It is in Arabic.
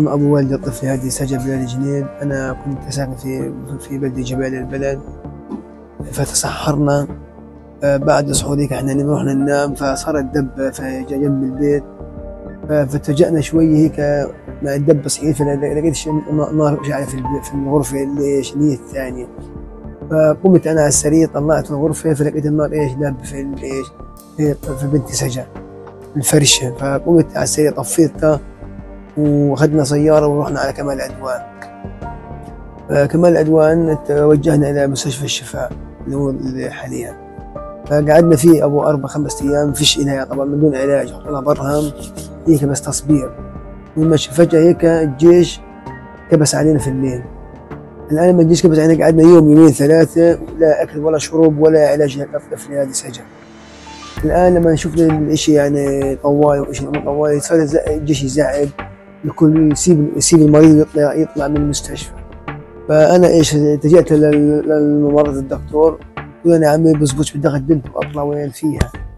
أم أبو والدي الطفل هادي ساجد بلاد جنين. أنا كنت ساكن في بلدي جبال البلد، فتسحرنا بعد صعوديك احنا اللي رحنا ننام، فصار الدب في جنب البيت، فاتفاجئنا شويه هيك مع الدب صحيح، فلقيت نار شعله في الغرفه اللي هي الثانيه، فقمت انا على السرير طلعت الغرفه، فلقيت النار دب في بنتي سجا الفرشه، فقمت على السرير طفيتها واخذنا سياره ورحنا على كمال عدوان. كمال عدوان توجهنا الى مستشفى الشفاء اللي هو حاليا، فقعدنا فيه ابو 4-5 ايام ما فيش عنايه طبعا، من دون علاج، حطونا برهم هيك بس تصبير، والمشي فجاه هيك الجيش كبس علينا في الليل. الان لما الجيش كبس علينا قعدنا يوم يومين 3 لا اكل ولا شرب ولا علاج للطفل هذه سجن. الان لما شفنا الشيء يعني طوالي وشيء مو طوالي، صار الجيش يزعل الكل، يسيب المريض يطلع من المستشفى. فانا اتجهت للممرض الدكتور، وانا عمي بزبط بالدخل بنت واطلع وين فيها.